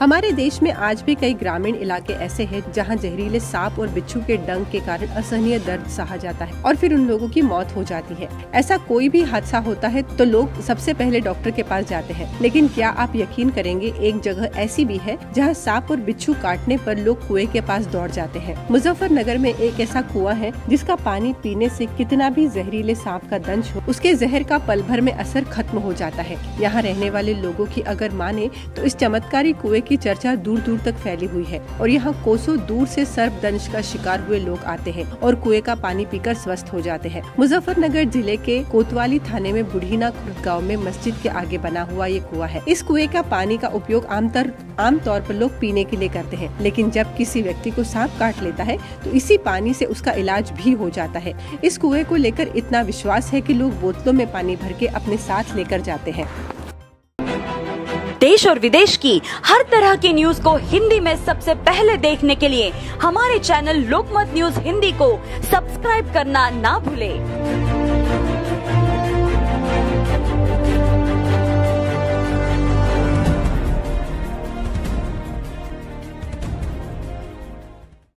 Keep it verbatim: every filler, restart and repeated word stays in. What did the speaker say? हमारे देश में आज भी कई ग्रामीण इलाके ऐसे हैं जहां जहरीले सांप और बिच्छू के डंक के कारण असहनीय दर्द सहा जाता है और फिर उन लोगों की मौत हो जाती है। ऐसा कोई भी हादसा होता है तो लोग सबसे पहले डॉक्टर के पास जाते हैं, लेकिन क्या आप यकीन करेंगे एक जगह ऐसी भी है जहां सांप और बिच्छू काटने पर लोग कुएं के पास दौड़ जाते हैं। मुजफ्फरनगर में एक ऐसा कुआं है जिसका पानी पीने से कितना भी जहरीले सांप का दंश हो, उसके जहर का पल भर में असर खत्म हो जाता है। यहाँ रहने वाले लोगों की अगर माने तो इस चमत्कारी कुएं की चर्चा दूर दूर तक फैली हुई है और यहाँ कोसों दूर से सर्पदंश का शिकार हुए लोग आते हैं और कुएं का पानी पीकर स्वस्थ हो जाते हैं। मुजफ्फरनगर जिले के कोतवाली थाने में बुढ़ीना खुर्द गाँव में मस्जिद के आगे बना हुआ ये कुआं है। इस कुएं का पानी का उपयोग आमतौर आमतौर पर लोग पीने के लिए करते हैं, लेकिन जब किसी व्यक्ति को सांप काट लेता है तो इसी पानी से उसका इलाज भी हो जाता है। इस कुएं को लेकर इतना विश्वास है कि लोग बोतलों में पानी भर के अपने साथ लेकर जाते हैं। देश और विदेश की हर तरह की न्यूज को हिंदी में सबसे पहले देखने के लिए हमारे चैनल लोकमत न्यूज़ हिंदी को सब्सक्राइब करना ना भूलें।